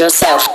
yourself.